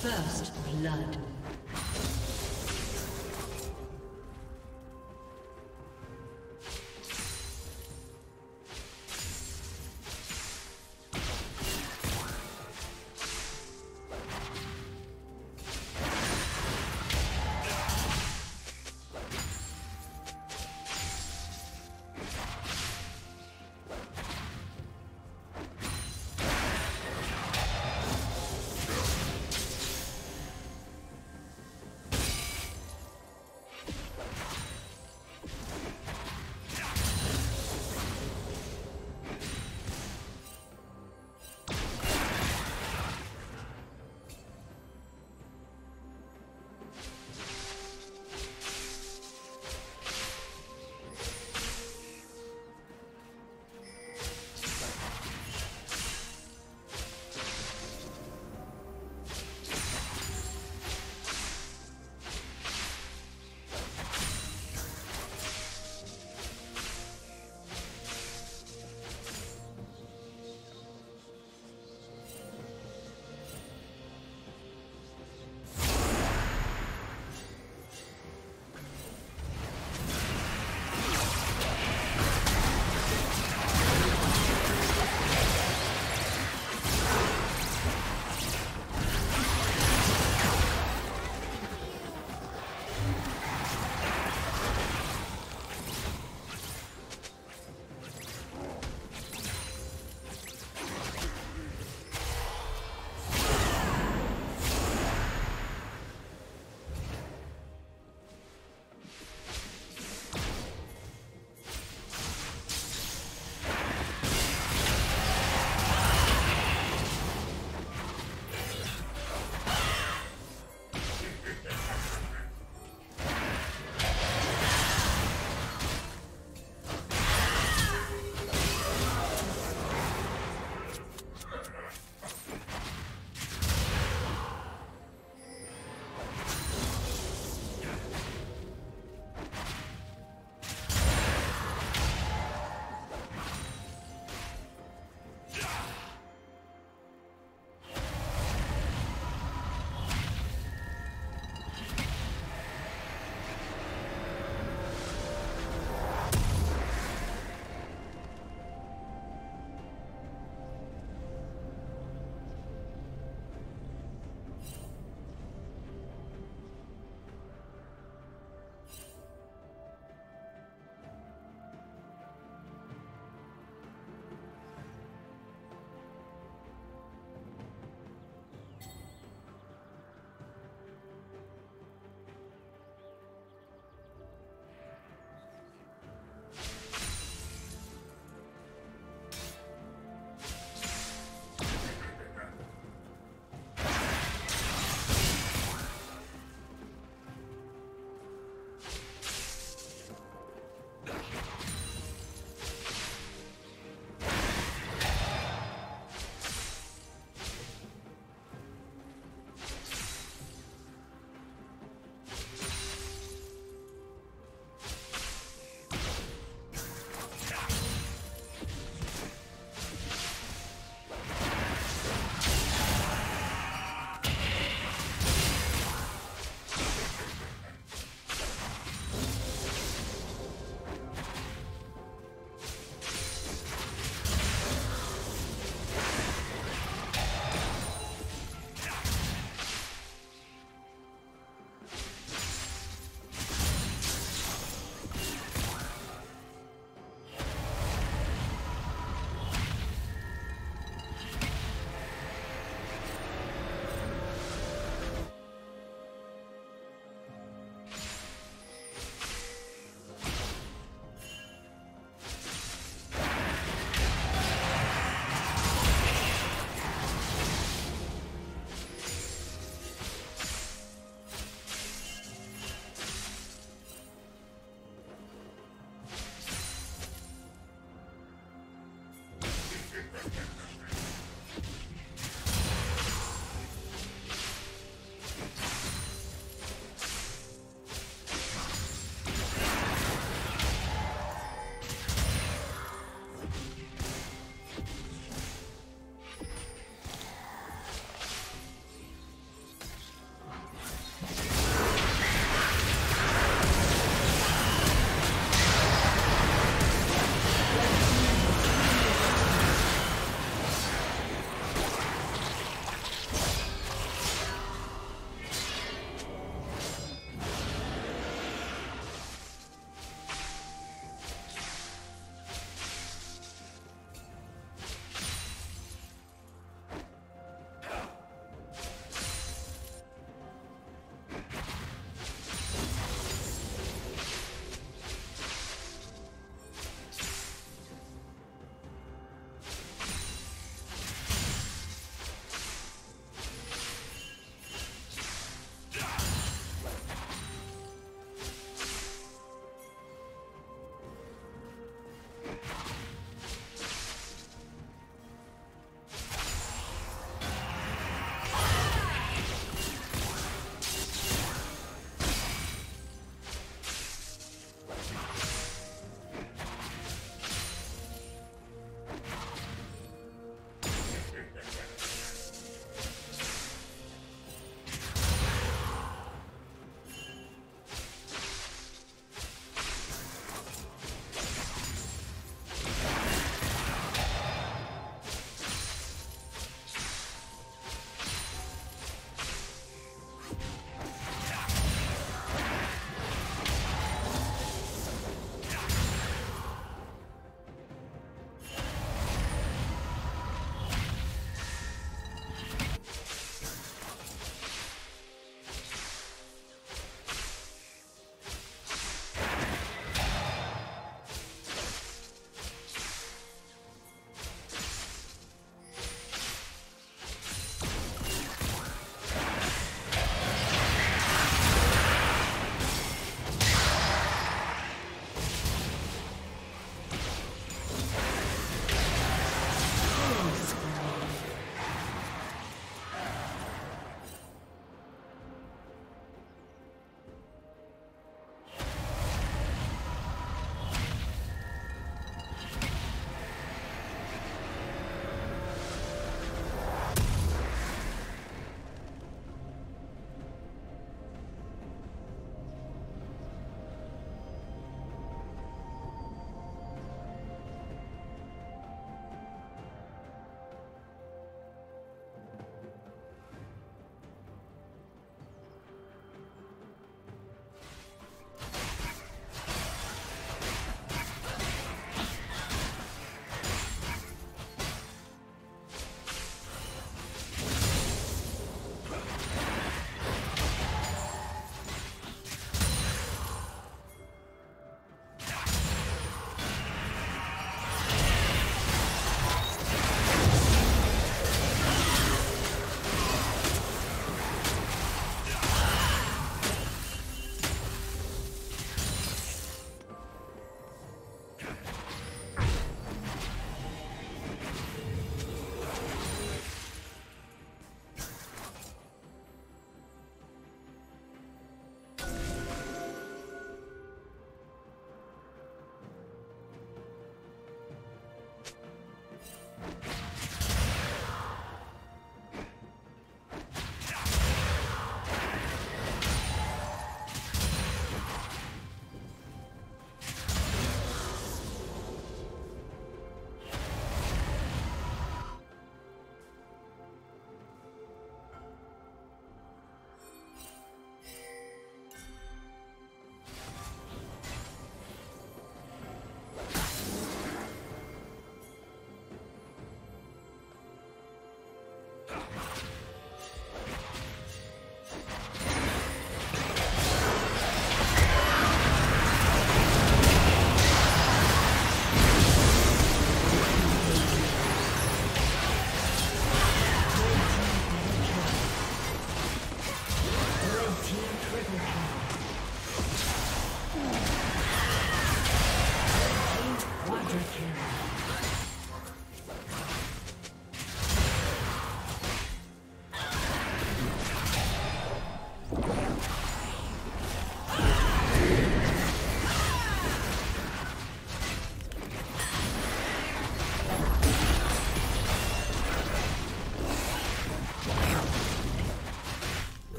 First blood.